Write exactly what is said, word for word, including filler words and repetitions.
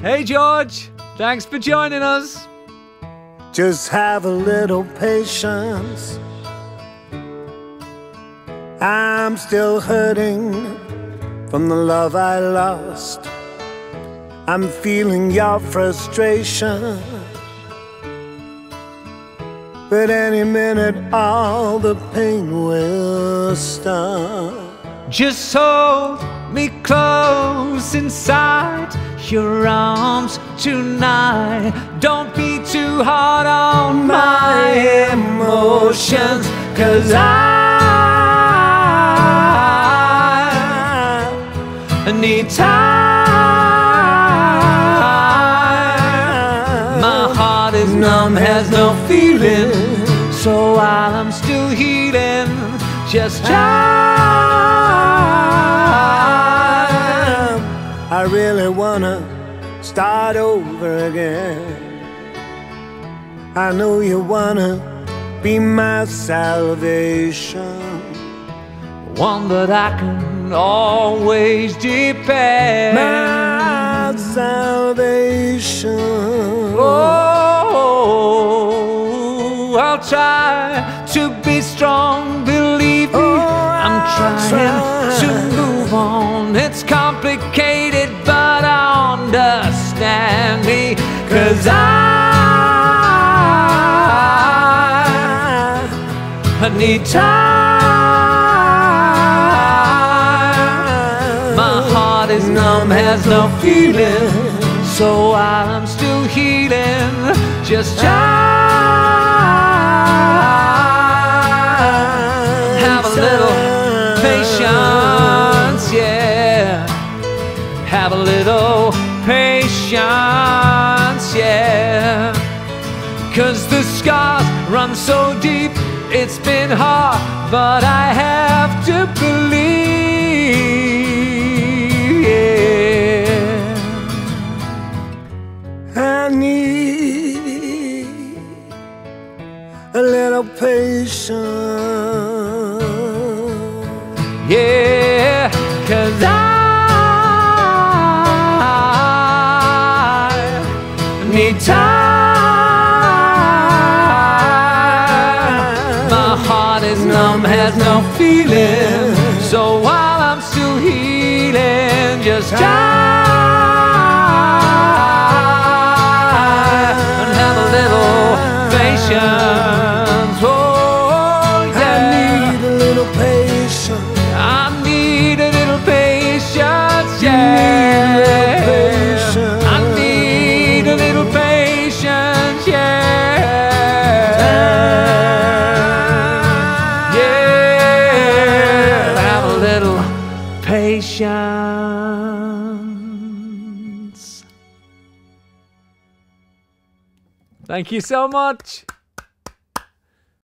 Hey, George. Thanks for joining us. Just have a little patience. I'm still hurting from the love I lost. I'm feeling your frustration. But any minute, all the pain will stop. Just hold me close inside your arms tonight. Don't be too hard on my emotions, 'cause I need time. My heart is numb, has no feeling, so while I'm still healing, just time. I really wanna start over again. I know you wanna be my salvation, one that I can always depend. My salvation. Oh, I'll try to be strong, believe me. Oh, I'm trying try. to move on. It's complicated, but understand me, 'cause I I need time. My heart is numb, has no feeling, so while I'm still healing, just time. Have a little patience, yeah. Have a little patience, yeah. 'Cause the scars run so deep, it's been hard, but I have to believe, yeah. I need a little patience, yeah, 'cause I need time. Has no feeling, so while I'm still healing, just try and have a little patience. Oh, yeah. I need a little patience. I need a little patience, yeah. I need a little patience, yeah. Thank you so much.